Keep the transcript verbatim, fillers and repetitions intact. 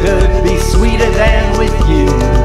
could be sweeter than with you.